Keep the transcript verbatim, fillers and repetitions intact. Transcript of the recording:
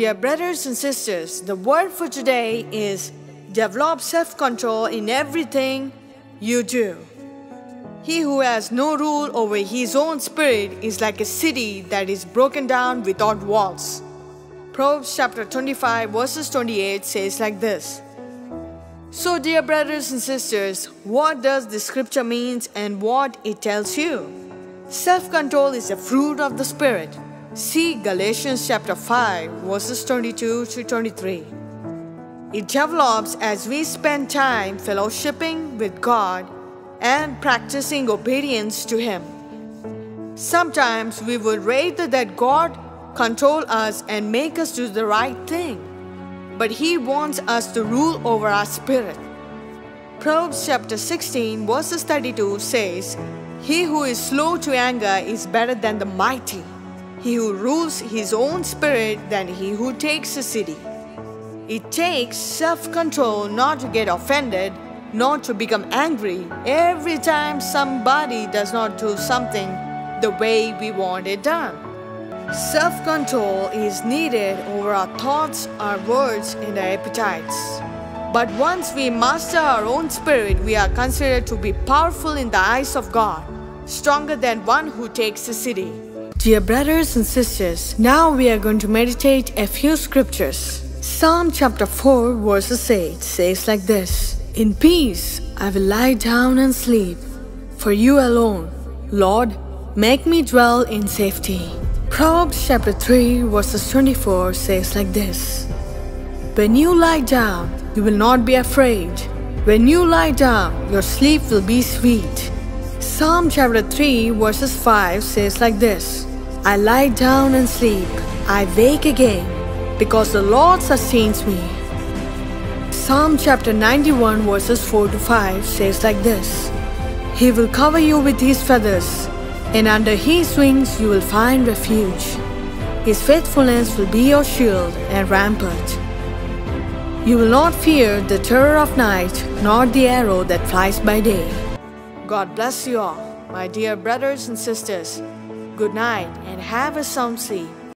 Dear brothers and sisters, the word for today is develop self-control in everything you do. He who has no rule over his own spirit is like a city that is broken down without walls. Proverbs chapter twenty-five verses twenty-eight says like this. So dear brothers and sisters, what does the scripture means and what it tells you? Self-control is a fruit of the spirit. See Galatians chapter five verses twenty-two to twenty-three. It develops as we spend time fellowshipping with God and practicing obedience to Him. Sometimes we would rather that God control us and make us do the right thing, but He wants us to rule over our spirit. Proverbs chapter sixteen verses thirty-two says, "He who is slow to anger is better than the mighty. He who rules his own spirit than he who takes a city." It takes self-control not to get offended, not to become angry every time somebody does not do something the way we want it done. Self-control is needed over our thoughts, our words, and our appetites. But once we master our own spirit, we are considered to be powerful in the eyes of God, stronger than one who takes a city. Dear brothers and sisters, now we are going to meditate a few scriptures. Psalm chapter four verses eight says like this, "In peace I will lie down and sleep, for you alone, Lord, make me dwell in safety." Proverbs chapter three verses twenty-four says like this, "When you lie down, you will not be afraid. When you lie down, your sleep will be sweet." Psalm chapter three verses five says like this, "I lie down and sleep, I wake again, because the Lord sustains me." Psalm chapter ninety-one verses four to five says like this, "He will cover you with His feathers, and under His wings you will find refuge. His faithfulness will be your shield and rampart. You will not fear the terror of night, nor the arrow that flies by day." God bless you all, my dear brothers and sisters. Good night and have a sound sleep.